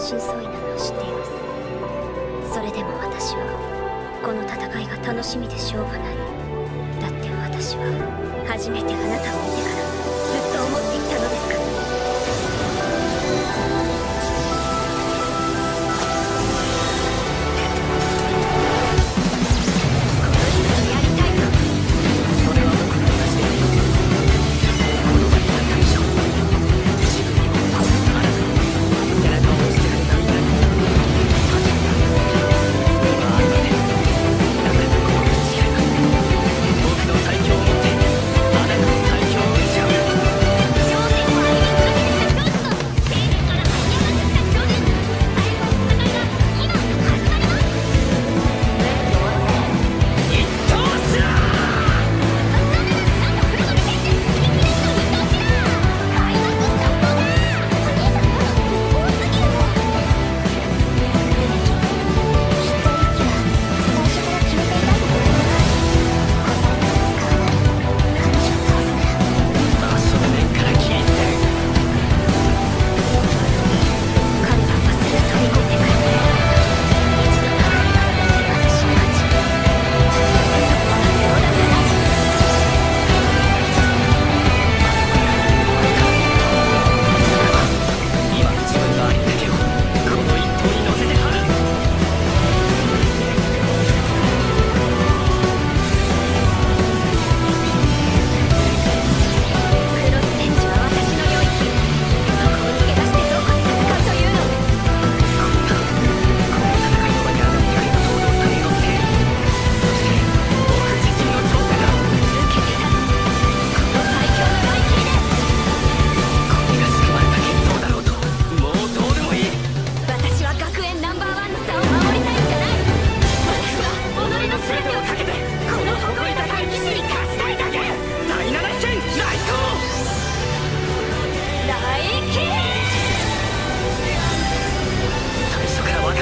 満身創痍なのを知っています。それでも私はこの戦いが楽しみでしょうがない。だって私は初めてあなたを見てからずっと思っていたのですから。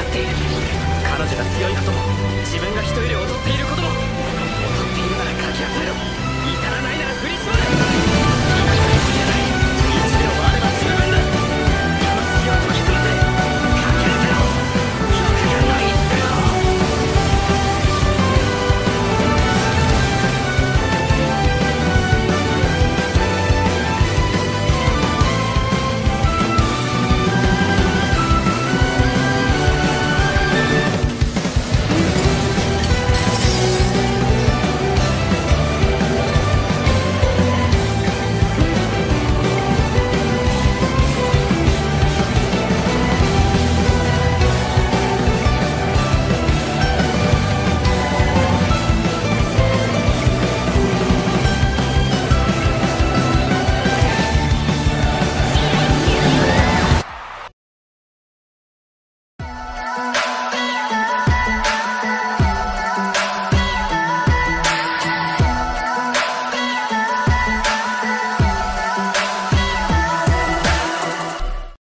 彼女が強いことも自分が人より劣っていることも